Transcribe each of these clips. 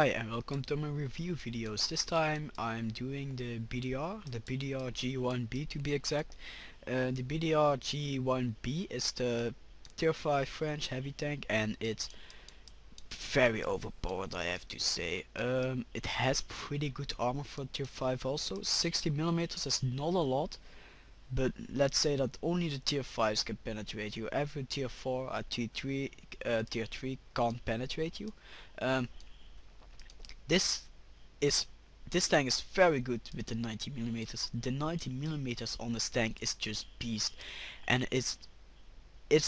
Hi and welcome to my review videos. This time I'm doing the BDR G1B to be exact. The BDR G1B is the tier 5 French heavy tank and it's very overpowered, I have to say. It has pretty good armor for tier 5 also. 60mm is not a lot, but let's say that only the tier 5s can penetrate you. Every tier 4 or tier 3 can't penetrate you. This tank is very good with the 90mm. The 90mm on this tank is just beast, and it's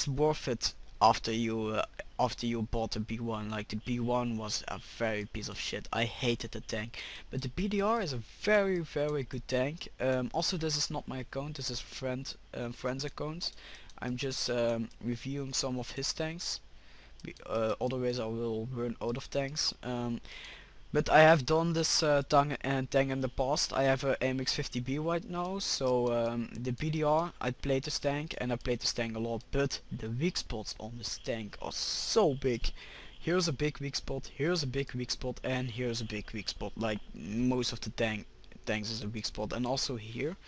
worth it after you bought the B1. Like, the B1 was a very piece of shit. I hated the tank, but the BDR is a very, very good tank. Also, this is not my account. This is friend's account. I'm just reviewing some of his tanks. Otherwise, I will run out of tanks. But I have done this tank in the past. I have a AMX 50B right now, so the BDR, I played this tank and I played this tank a lot, but the weak spots on this tank are so big. Here's a big weak spot, here's a big weak spot, and here's a big weak spot. Like, most of the tanks is a weak spot, and also here.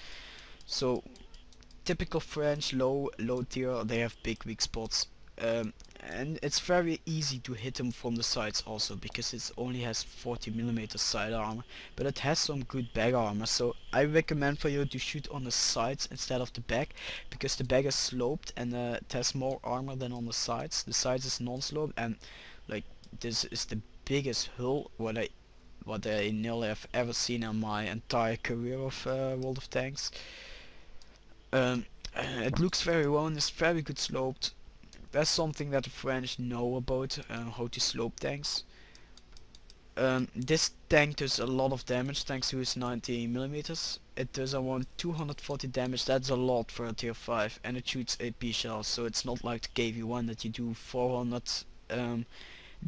So typical French low tier, they have big weak spots. And it's very easy to hit him from the sides also, because it only has 40mm side armor, but it has some good back armor, so I recommend for you to shoot on the sides instead of the back, because the back is sloped and it has more armor than on the sides. The sides is non-sloped, and like, this is the biggest hull what I nearly have ever seen in my entire career of World of Tanks. It looks very well and it's very good sloped. That's something that the French know about, how to slope tanks. This tank does a lot of damage thanks to its 90mm. It does around 240 damage. That's a lot for a tier 5, and it shoots AP shells, so it's not like the KV-1 that you do 400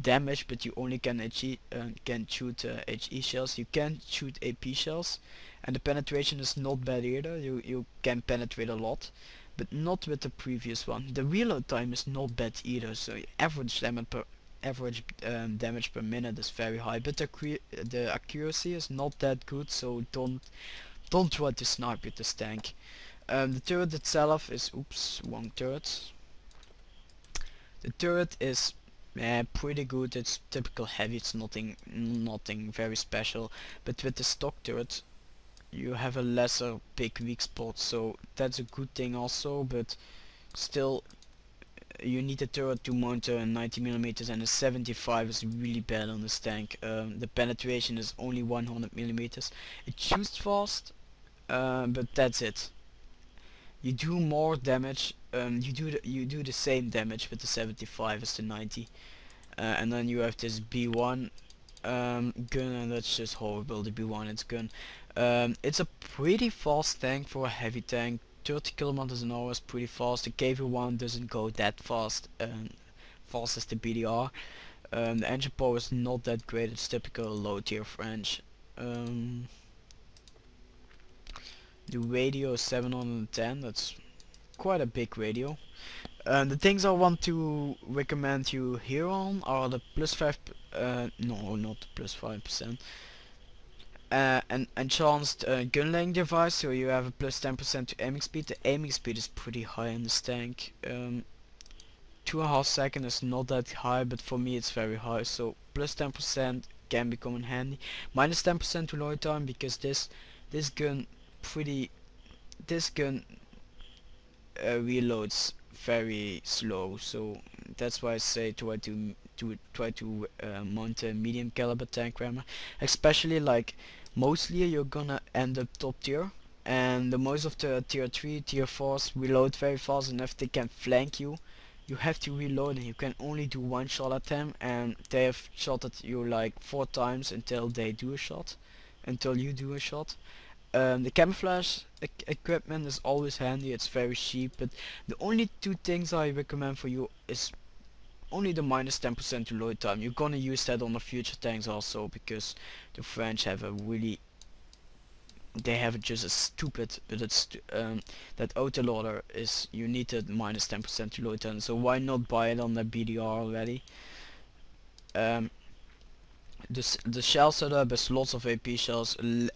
damage, but you only can shoot HE shells. You can shoot AP shells, and the penetration is not bad either. You can penetrate a lot, but not with the previous one. The reload time is not bad either, so average damage per minute is very high, but the accuracy is not that good, so don't try to snipe with this tank. The turret itself is the turret is pretty good. It's typical heavy. It's nothing very special, but with the stock turret you have a lesser big weak spot, so that's a good thing also, but still you need a turret to mount a 90mm, and a 75 is really bad on this tank. The penetration is only 100mm. It shoots fast, but that's it. You do more damage, you do the same damage with the 75 as the 90, and then you have this B1 gun, and that's just horrible. The B1, it's gun. It's a pretty fast tank for a heavy tank. 30km/h is pretty fast. The KV-1 doesn't go that fast, fast as the BDR. The engine power is not that great. It's typical low tier French. The radio is 710. That's quite a big radio. The things I want to recommend you here on are the not the plus 5%. An enhanced gunlaying device, so you have a plus 10% to aiming speed. The aiming speed is pretty high in this tank. 2.5 seconds is not that high, but for me it's very high, so plus 10% can become in handy. Minus 10% to load time, because this gun reloads very slow, so that's why I say try to mount a medium caliber tank rammer, especially. Like, mostly you're gonna end up top tier, and the most of the tier 3 tier 4s reload very fast, and if they can flank you, you have to reload, and you can only do one shot at them, and they have shot at you like 4 times until they do a shot, until you do a shot. The camouflage equipment is always handy. It's very cheap, but the only two things I recommend for you is only the minus 10% to load time. You're gonna use that on the future tanks also, because the French have a really, they have just a stupid, but it's that autoloader is, you need that minus 10% to load time, so why not buy it on the BDR already? The shell setup has lots of AP shells, a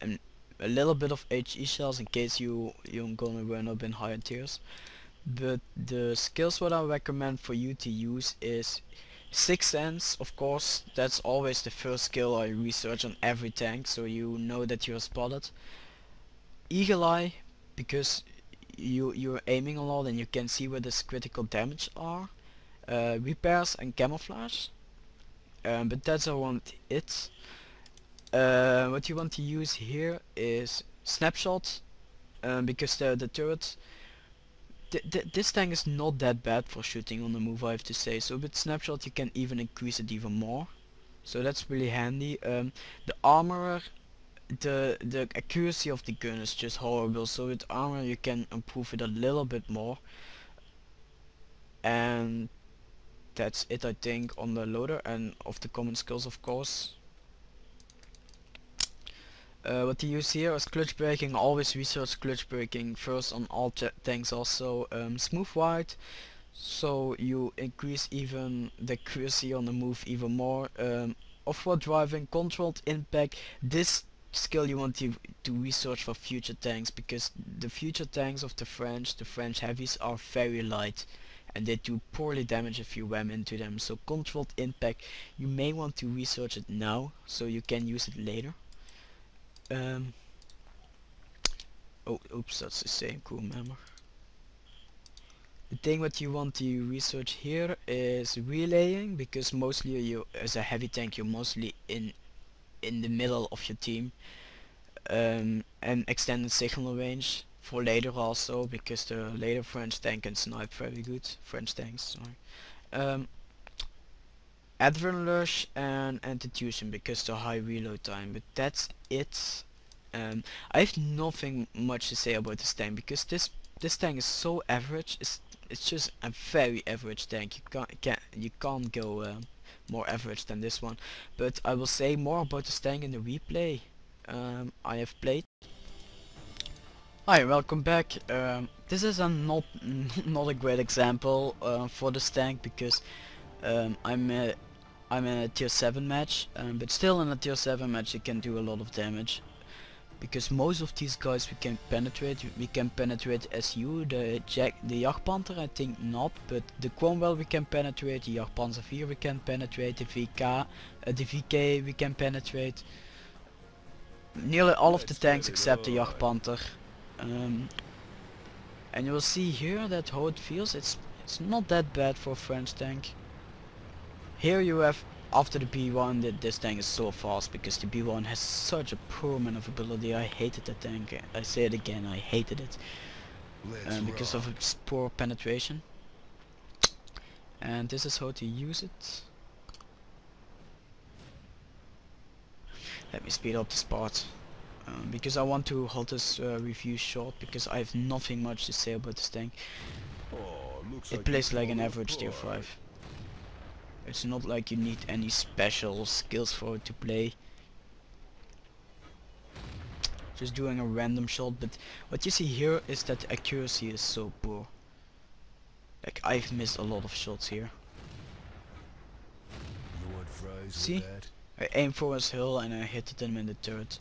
little bit of HE shells in case you're gonna run up in higher tiers. But the skills what I recommend for you to use is Sixth Sense, of course. That's always the first skill I research on every tank, so you know that you're spotted. Eagle Eye, because you're aiming a lot and you can see where this critical damage are. Repairs and Camouflage. But that's around it. What you want to use here is Snapshot, because the turret, this tank is not that bad for shooting on the move, I have to say, so with Snapshot you can even increase it even more, so that's really handy. The Armorer, the accuracy of the gun is just horrible, so with Armor you can improve it a little bit more. And that's it, I think, on the loader and of the common skills, of course. What to use here is Clutch Braking. Always research Clutch Braking first on all tanks also. Smooth Ride, so you increase even the accuracy on the move even more. Off-road Driving, Controlled Impact, this skill you want to research for future tanks, because the future tanks of the French heavies are very light and they do poorly damage if you wham into them. So Controlled Impact, you may want to research it now so you can use it later. Oh, oops, that's the same crew member. The thing what you want to research here is Relaying, because mostly you, as a heavy tank, you're mostly in the middle of your team. And Extended Signal Range for later also, because the later French tank can snipe very good. French tanks, sorry. Adrenaline Rush and Antitushin, because the high reload time. But that's it. I have nothing much to say about this tank, because this tank is so average. It's just a very average tank. You can't go more average than this one. But I will say more about this tank in the replay I have played. Hi, welcome back. This is a not a great example for this tank, because I'm in a tier 7 match, but still in a tier 7 match you can do a lot of damage, because most of these guys we can penetrate. We can penetrate SU, the Jagdpanther I think not, but the Cromwell we can penetrate, the Jagdpanzer 4 we can penetrate, the VK we can penetrate. Nearly all of the tanks except the Jagdpanther. And you will see here that how it feels. It's not that bad for a French tank. Here you have, after the B1, that this tank is so fast, because the B1 has such a poor maneuverability. I hated that tank. I say it again, I hated it. Because of its poor penetration. And this is how to use it. Let me speed up this part. Because I want to hold this review short, because I have nothing much to say about this tank. It plays like an average tier 5. It's not like you need any special skills for it to play. Just doing a random shot, but what you see here is that accuracy is so poor. Like, I've missed a lot of shots here. You want fries? See? I aim for his hull and I hit them in the turret.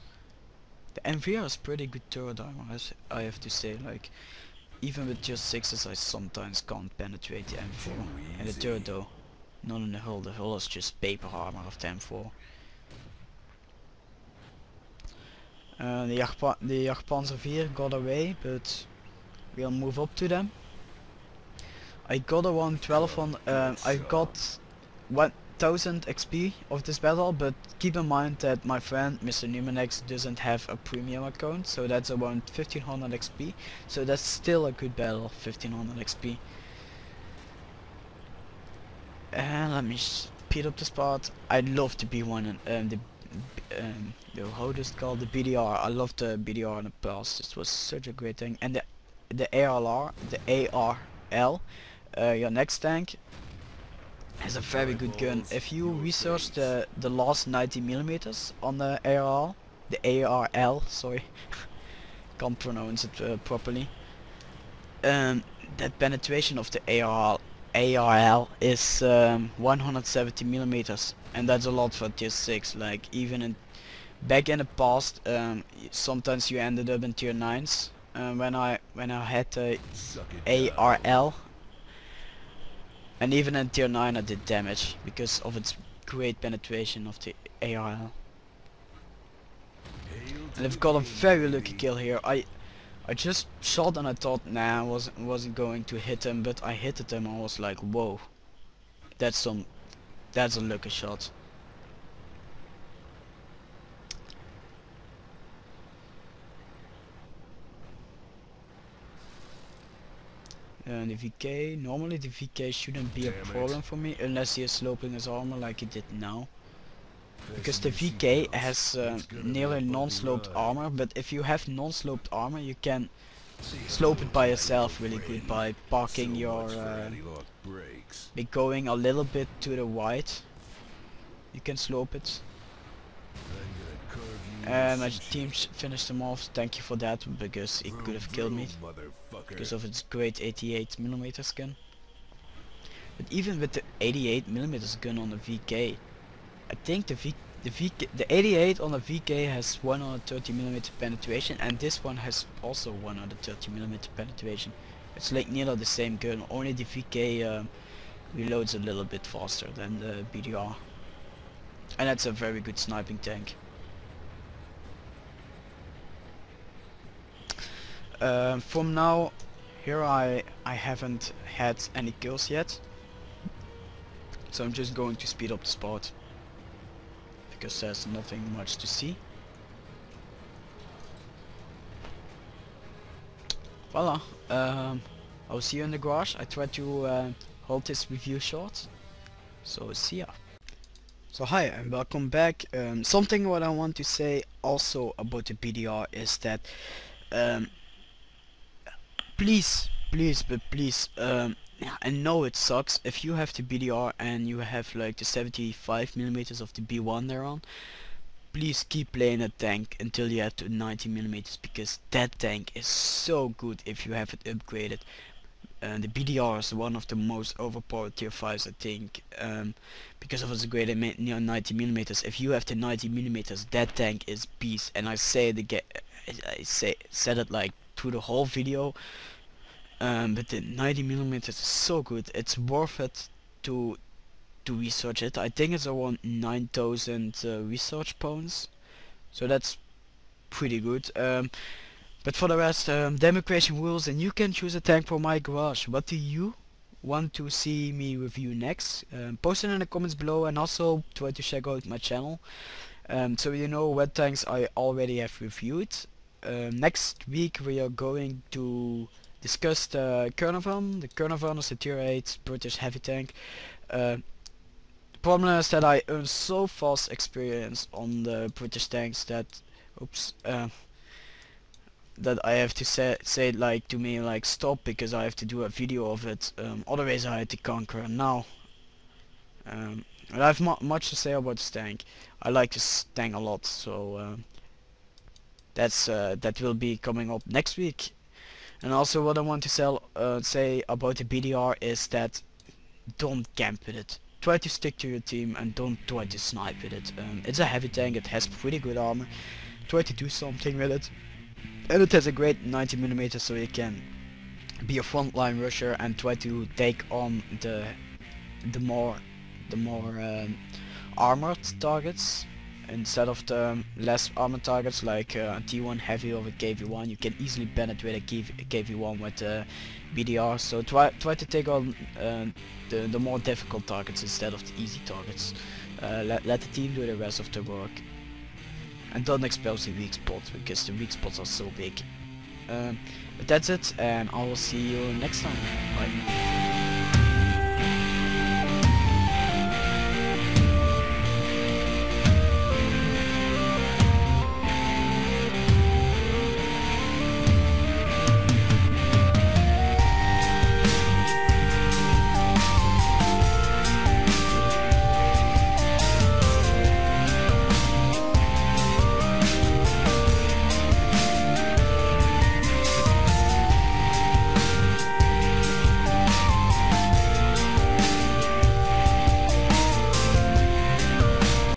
The M4 is pretty good turret armor, I have to say. Like, even with just 6s I sometimes can't penetrate the M4 and the turret though. Not in the hull. The hull is just paper armor of the M4. The Jagdpanzer 4 got away, but we'll move up to them. I got around 12 on. I got 1000 XP of this battle, but keep in mind that my friend Mr. Numenex doesn't have a premium account, so that's around 1500 XP. So that's still a good battle, 1500 XP. And let me speed up this part. I love the B1 and the how is it called, the BDR. I loved the BDR in the past. This was such a great thing. And the ARL, your next tank, has a very good gun. If you research the last 90mm on the ARL, sorry, can't pronounce it properly. That penetration of the ARL ARL is 170 millimeters, and that's a lot for tier 6. Like even in back in the past, sometimes you ended up in tier 9s. When I had the ARL, and even in tier 9 I did damage because of its great penetration of the ARL. And I've got a very lucky kill here. I just shot and I thought, nah, I wasn't going to hit him, but I hit him and I was like, whoa, that's a lucky shot. And the VK, normally the VK shouldn't be a problem for me, unless he is sloping his armor like he did now. Because the VK has nearly non-sloped armor, but if you have non-sloped armor you can slope it by yourself really good by parking your... by going a little bit to the right, you can slope it. And my team finished him off, thank you for that, because it could have killed me, because of its great 88mm gun. But even with the 88mm gun on the VK, I think the 88 on the VK has 130mm penetration, and this one has also 130mm penetration. It's like nearly the same gun, only the VK reloads a little bit faster than the BDR. And that's a very good sniping tank. From now here I haven't had any kills yet, so I'm just going to speed up the spot because there's nothing much to see. Voila, I'll see you in the garage. I tried to hold this review short, so see ya. So hi and welcome back. Something what I want to say also about the BDR is that please, I know it sucks if you have the BDR and you have like the 75mm of the B1 there on. Please keep playing that tank until you have to 90mm, because that tank is so good if you have it upgraded. The BDR is one of the most overpowered tier 5s I think, because of its greater 90mm. If you have the 90mm, that tank is beast, and I say it again, I said it like through the whole video, but the 90mm is so good. It's worth it to research it. I think it's around 9,000 research points, so that's pretty good. But for the rest, demonstration rules, and you can choose a tank for my garage. What do you want to see me review next? Post it in the comments below, and also try to check out my channel, so you know what tanks I already have reviewed. Next week we are going to discuss the Curvum. The Curvum is a tier 8 British heavy tank. The problem is that I earned so fast experience on the British tanks that, oops, that I have to say like to me like stop, because I have to do a video of it. Otherwise I had to conquer now. And I have much to say about this tank. I like this tank a lot, so that will be coming up next week. And also what I want to say about the BDR is that don't camp with it. Try to stick to your team and don't try to snipe with it. It's a heavy tank, it has pretty good armor. Try to do something with it. And it has a great 90mm, so you can be a frontline rusher and try to take on the more armored targets. Instead of the less armored targets like a T1 heavy or a KV-1, you can easily penetrate a KV-1 with the BDR. So try to take on the more difficult targets instead of the easy targets. Let the team do the rest of the work. And don't expose the weak spots, because the weak spots are so big. But that's it, and I will see you next time. Bye.